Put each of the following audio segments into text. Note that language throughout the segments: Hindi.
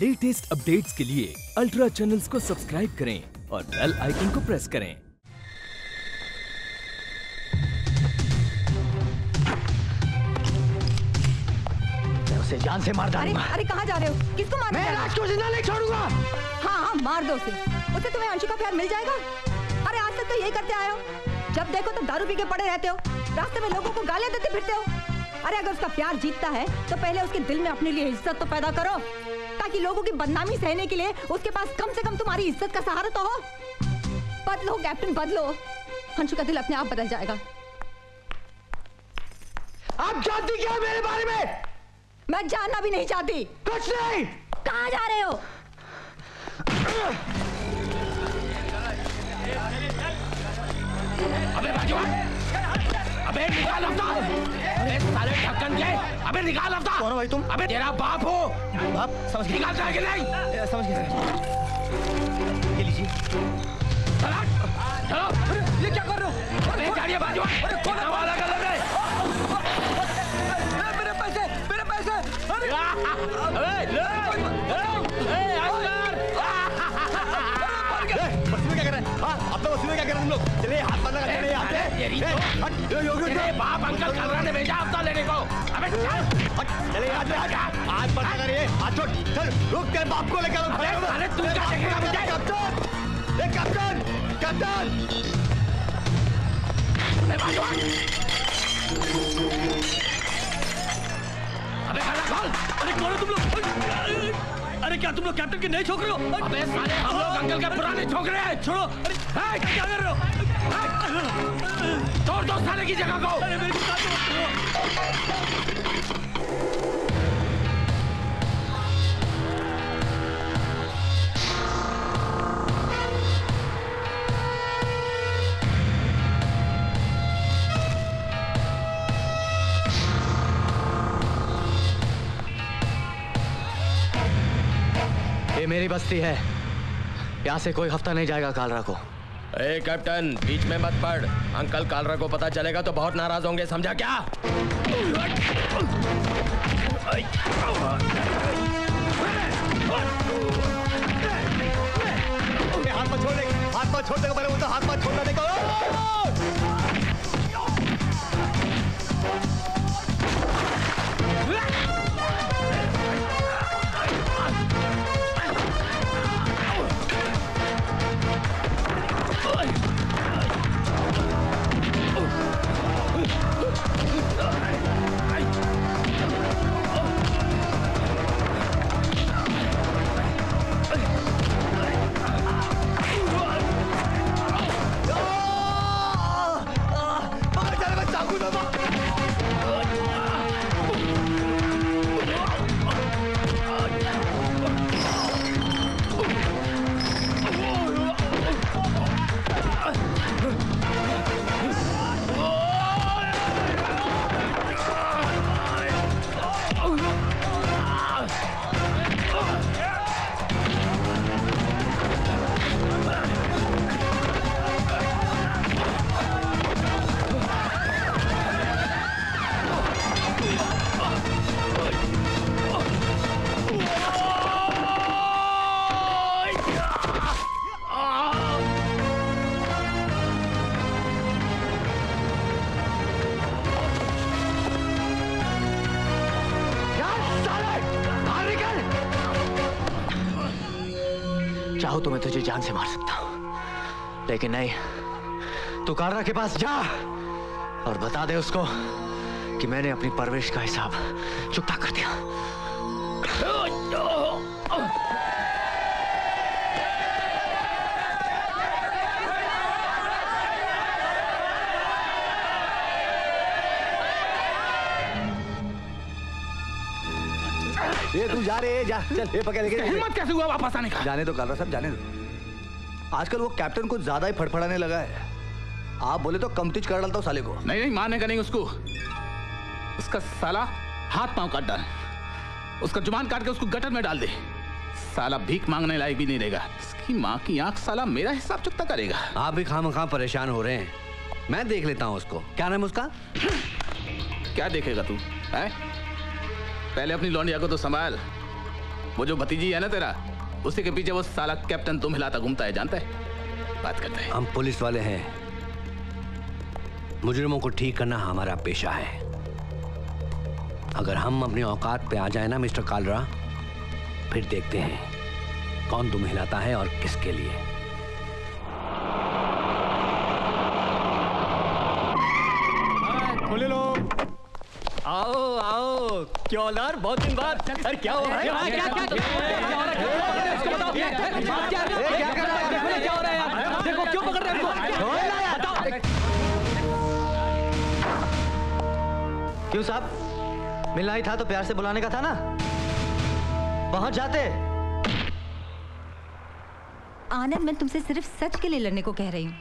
लेटेस्ट अपडेट्स के लिए अल्ट्रा चैनल्स को सब्सक्राइब करें और बेल आइकन को प्रेस करें। मैं उसे जान से मार डालूंगा। अरे कहाँ जा रहे हो? किसको मार? मैं राज को जिंदा नहीं छोड़ूंगा। हाँ, मार दो उसे, तुम्हें अंशु का प्यार मिल जाएगा। अरे आज तक तो यही करते आए हो, जब देखो तुम दारू पी के पड़े रहते हो, रास्ते में लोगों को गालियां देते फिरते हो। अरे अगर उसका प्यार जीतता है तो पहले उसके दिल में अपने लिए इज्जत तो पैदा करो, ताकि लोगों की बदनामी सहने के लिए उसके पास कम से कम तुम्हारी इज्जत का सहारा तो हो। बदलो कैप्टन, बदलो, अंशु का दिल अपने आप बदल जाएगा। आप जानती क्या मेरे बारे में? मैं जानना भी नहीं चाहती। कुछ नहीं। कहाँ जा रहे हो? अबे बाजू अबे निकाल अपना। अरे साले ढक्कन के, अबे निकाल अपना। कौन हो भाई तुम? अबे तेरा बाप हो। बाप समझ के निकालता है कि नहीं? समझ गया। ये लीजिए। चलो चलो। अरे ये क्या कर रहे हो? अरे गाड़ियाँ बाजू। अरे कौन है वाला कर रहा है? मेरे पैसे, मेरे पैसे। अरे ले। अरे आज़ाद। बस में क्या कर रहे हैं? हाँ अपने बस में क्या कर रहे हैं हम लोग? चले हाथ बंद कर ले यहाँ पे। तेरे बाप अंकल कलरा ने भेजा अवता लेने को। अबे चल चले आज आज पर कर ये आज चल रुक तेरे बाप को लेकर। अरे तू क्या देखेगा मुझे? कैप्टन ए कैप्टन कैप्टन अबे हल्ला खोल। अरे कौन हो तुम लोग? अरे क्या तुम लोग कैप्टन के नए छोकरे हो? अबे साले हम लोग अंकल के पुराने छोकरे हैं। छोड़ो। अरे क्या कर रहे हो? तोड़ दो साले की जगह को। अरे मेरे साथ ये मेरी बस्ती है, यहाँ से कोई हफ्ता नहीं जाएगा कालरा को। ए कैप्टन बीच में मत पड़, अंकल कालरा को पता चलेगा तो बहुत नाराज होंगे, समझा क्या? हाथ मत छोड़, हाथ मत छोड़ दे, बोले तो हाथ मत छोड़ना देखो। चाहो तो मैं तुझे जान से मार सकता हूं, लेकिन नहीं, तू कालरा के पास जा और बता दे उसको कि मैंने अपनी परवरिश का हिसाब चुकता कर दिया। ये तू जा रहे है, जा चल ये पकड़ लेके। हिम्मत कैसे हुआ वापस आने का? जाने दो कालरा साहब, जाने दो। आजकल वो कैप्टन कुछ ज्यादा ही फड़फड़ाने लगा है, आप बोले तो कमतिज कर डालता हूँ साले को। नहीं नहीं मारने का नहीं उसको, उसका साला हाथ पांव काट डाल, उसका जुबान काट के उसको गटर में डाल दे। साला भीख मांगने लायक भी नहीं रहेगा, उसकी माँ की आंख साला मेरा हिसाब चुकता करेगा। आप भी खामखा परेशान हो रहे हैं, मैं देख लेता हूँ उसको। क्या नाम है उसका? क्या देखेगा तू? पहले अपनी लौंडिया को तो संभाल। वो जो भतीजी है ना तेरा, उसी के पीछे वो साला कैप्टन तुम हिलाता घूमता है, जानता है? बात करते हैं। हम पुलिस वाले हैं, मुजरिमों को ठीक करना हमारा पेशा है। अगर हम अपने औकात पे आ जाए ना मिस्टर कालरा, फिर देखते हैं कौन तुम हिलाता है और किसके लिए। खोले लो, आओ आओ, क्यों लार, बहुत दिन बाद। सर क्या हो रहा है? क्या क्या क्या हो रहा है? देखो क्यों पकड़ रहे हैं? क्यों साहब, मिलना ही था तो प्यार से बुलाने का था ना, पहुंच जाते। आनंद, मैं तुमसे सिर्फ सच के लिए लड़ने को कह रही हूँ,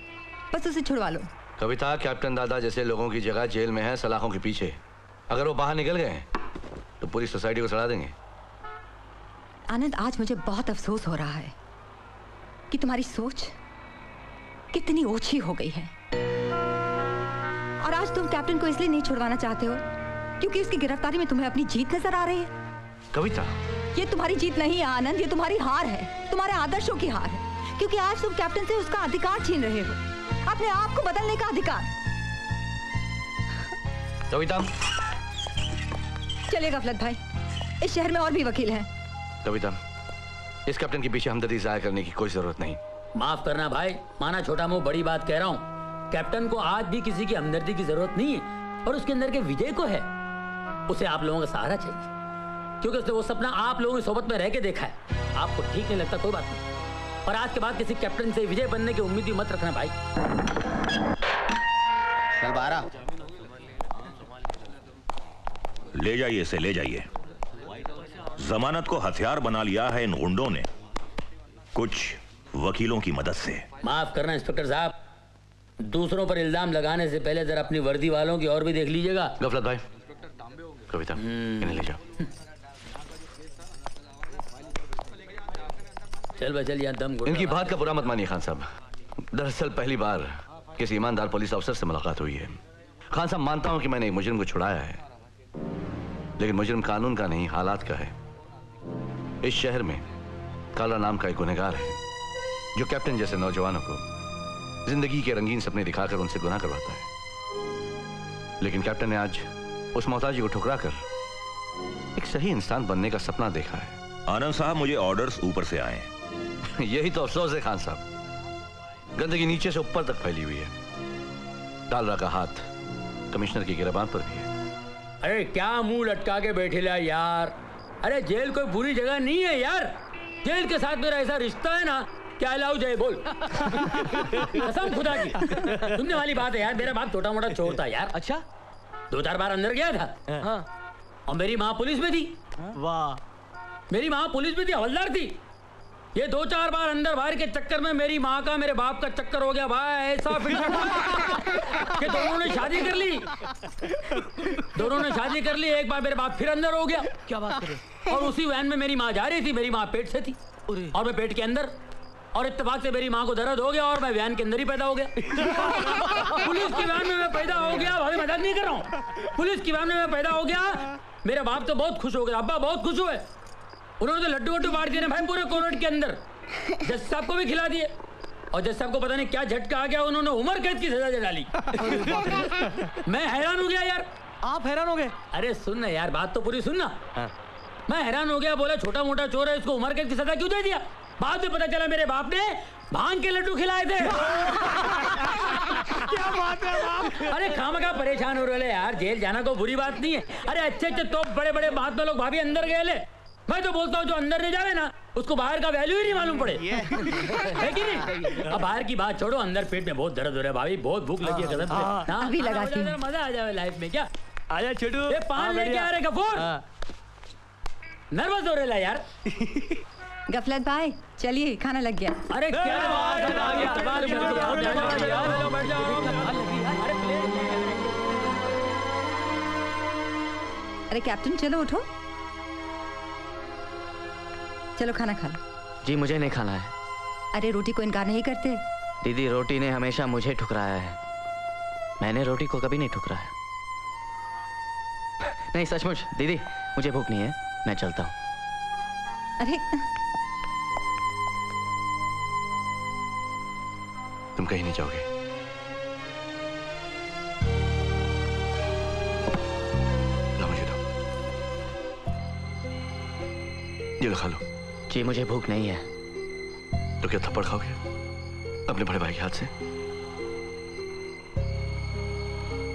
बस उसे छुड़वा लो। कविता, कैप्टन दादा जैसे लोगों की जगह जेल में है, सलाखों के पीछे। अगर वो बाहर निकल गए तो पूरी सोसाइटी को सड़ा देंगे। आनंद, आज मुझे बहुत अफसोस हो रहा है कि तुम्हारी सोच कितनी ओछी हो गई है। और आज तुम कैप्टन को इसलिए नहीं छुड़वाना चाहते हो क्योंकि उसकी गिरफ्तारी में तुम्हें अपनी जीत नजर आ रही है। कविता, ये तुम्हारी जीत नहीं है आनंद, ये तुम्हारी हार है, तुम्हारे आदर्शों की हार है। क्योंकि आज तुम कैप्टन से उसका अधिकार छीन रहे हो, अपने आप को बदलने का अधिकार। कविता, चलिए गफलत भाई, इस शहर में और भी वकील हैं। कविता, इस कैप्टन के पीछे हमदर्दी जाहिर करने की कोई जरूरत नहीं। माफ करना भाई, माना छोटा मुंह बड़ी बात कह रहा हूँ, कैप्टन को आज भी किसी की हमदर्दी की जरूरत नहीं है, और उसके अंदर के विजय को है। उसे आप लोगों का सहारा चाहिए क्योंकि उसने वो सपना आप लोगों की सोबत में रह के देखा है। आपको ठीक नहीं लगता, कोई बात नहीं, पर आज के बाद किसी कैप्टन से विजय बनने की उम्मीद ही मत रखना भाई। सलवारा ले जाइए, इसे ले जाइए। जमानत को हथियार बना लिया है इन गुंडों ने, कुछ वकीलों की मदद से। माफ करना इंस्पेक्टर साहब, दूसरों पर इल्जाम लगाने से पहले जरा अपनी वर्दी वालों की और भी देख लीजिएगा। गफलत भाई, कविता, इन्हें ले जाओ। चल भाई चल, यहाँ दम घुट। इनकी बात का बुरा मत मानिए खान साहब, दरअसल पहली बार किसी ईमानदार पुलिस अफसर से मुलाकात हुई है। खान साहब, मानता हूँ कि मैंने एक मुजरिम को छुड़ाया है, लेकिन मुजरिम कानून का नहीं, हालात का है। इस शहर में काला नाम का एक गुनहगार है जो कैप्टन जैसे नौजवानों को जिंदगी के रंगीन सपने दिखाकर उनसे गुनाह करवाता है। लेकिन कैप्टन ने आज उस मोहताजी को ठुकरा कर एक सही इंसान बनने का सपना देखा है। आनंद साहब, मुझे ऑर्डर्स ऊपर से आए। यही तो अफसोस है खान साहब, गंदगी नीचे से ऊपर तक फैली हुई है। कालरा का हाथ कमिश्नर की गिरफ्तारी पर भी है। अरे क्या मुंह लटका के बैठे ला यार, अरे जेल कोई बुरी जगह नहीं है यार। जेल के साथ मेरा ऐसा रिश्ता है ना, क्या लाऊ जय बोल। कसम खुदा की, सुनने वाली बात है यार, मेरा बाप छोटा मोटा चोर था यार। अच्छा, 2-4 बार अंदर गया था। हाँ। और मेरी माँ पुलिस में थी। वाह, मेरी माँ पुलिस में थी, हवलदार थी। ये 2-4 बार अंदर बाहर के चक्कर में मेरी माँ का मेरे बाप का चक्कर हो गया भाई। ऐसा कि दोनों ने शादी कर ली, एक बार मेरे बाप फिर अंदर हो गया। क्या बात कर रहे हो? और उसी वैन में मेरी माँ जा रही थी। मेरी माँ पेट से थी और मैं पेट के अंदर, और इत्तेफाक से मेरी माँ को दर्द हो गया और मैं वैन के अंदर ही पैदा हो गया। पुलिस की वैन में मैं पैदा हो गया भाई, मदद नहीं कर रहा हूँ। पुलिस की वैन में मैं पैदा हो गया, मेरा बाप तो बहुत खुश हो गया, अब्बा बहुत खुश हुए। उन्होंने तो लड्डू वड्डू बांट दिए भाई पूरे कोर्ट के अंदर, जज साहब को भी खिला दिए। और जज साहब को पता नहीं क्या झटका आ गया, उन्होंने उम्र कैद की सजा डाली। मैं हैरान हो गया यार। आप हैरान हो गए? अरे सुनना यार, बात तो पूरी सुनना। हाँ। मैं हैरान हो गया, बोला छोटा मोटा चोर है, इसको उम्र कैद की सजा क्यों दे दिया? बाद में पता चला मेरे बाप ने भांग के लड्डू खिलाए थे। क्या बात है बाप? अरे खामखा परेशान हो रहे यार, जेल जाना कोई बुरी बात नहीं है। अरे अच्छे तो बड़े बड़े महात्मा लोग भाभी अंदर गए ले। मैं तो बोलता हूँ जो अंदर नहीं जावे ना, उसको बाहर का वैल्यू ही नहीं मालूम पड़े। है कि नहीं? अब बाहर की बात छोड़ो, अंदर पेट में बहुत दर्द हो रहा है भाभी, बहुत भूख लगी है। अभी लगाती हूं, मजा आ जावे लाइफ में। क्या आजा छोटू, ये पान लेके आ रहे गफूर, नर्वस हो रहे ला यार। गफलत भाई, चलिए खाना लग गया। अरे अरे कैप्टन, चलो उठो, चलो खाना खा लो। जी मुझे नहीं खाना है। अरे रोटी को इनकार नहीं करते? दीदी, रोटी ने हमेशा मुझे ठुकराया है, मैंने रोटी को कभी नहीं ठुकराया। नहीं सचमुच दीदी, मुझे भूख नहीं है, मैं चलता हूँ। अरे तुम कहीं नहीं जाओगे। लो मुझे दो, ये लो खा लो। जी मुझे भूख नहीं है। तो क्या थप्पड़ खाओगे अपने बड़े भाई के हाथ से?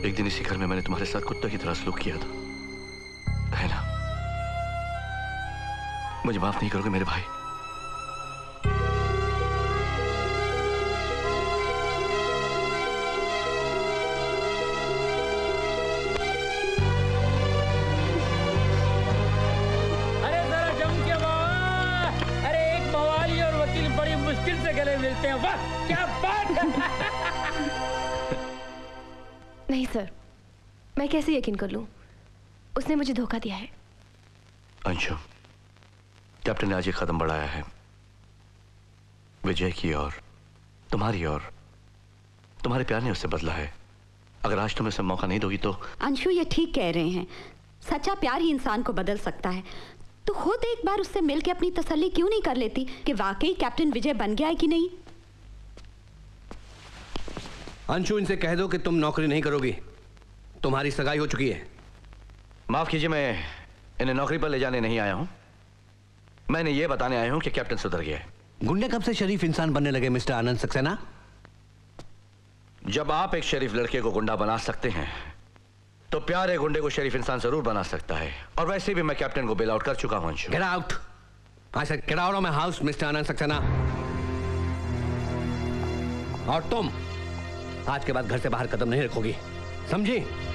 एक दिन इसी घर में मैंने तुम्हारे साथ कुत्ते की तरह सलूक किया था, है ना? मुझे माफ नहीं करोगे मेरे भाई? अरे जरा जम के बात। अरे एक मवाली और वकील बड़ी मुश्किल से गले मिलते हैं। वाह क्या बात नहीं सर, मैं कैसे यकीन कर लूं? उसने मुझे धोखा दिया है। अंशु, कैप्टन ने आज एक कदम बढ़ाया है विजय की और तुम्हारे प्यार ने उससे बदला है। अगर आज तुम इसे मौका नहीं दोगी तो। अंशु ये ठीक कह रहे हैं, सच्चा प्यार ही इंसान को बदल सकता है। तो खुद एक बार उससे मिलकर अपनी तसल्ली क्यों नहीं कर लेती कि वाकई कैप्टन विजय बन गया है कि नहीं? अंशु इनसे कह दो कि तुम नौकरी नहीं करोगी, तुम्हारी सगाई हो चुकी है। माफ कीजिए, मैं इन्हें नौकरी पर ले जाने नहीं आया हूं, मैंने ये बताने आया हूं कि कैप्टन सुधर गया है। गुंडे कब से शरीफ इंसान बनने लगे मिस्टर आनंद सक्सेना? जब आप एक शरीफ लड़के को गुंडा बना सकते हैं तो प्यार एक गुंडे को शरीफ इंसान जरूर बना सकता है। और वैसे भी मैं कैप्टन को बेल आउट कर चुका हूं। Get out. हां sir, get out of my house mister Anand Saxena. और तुम आज के बाद घर से बाहर कदम नहीं रखोगी, समझी?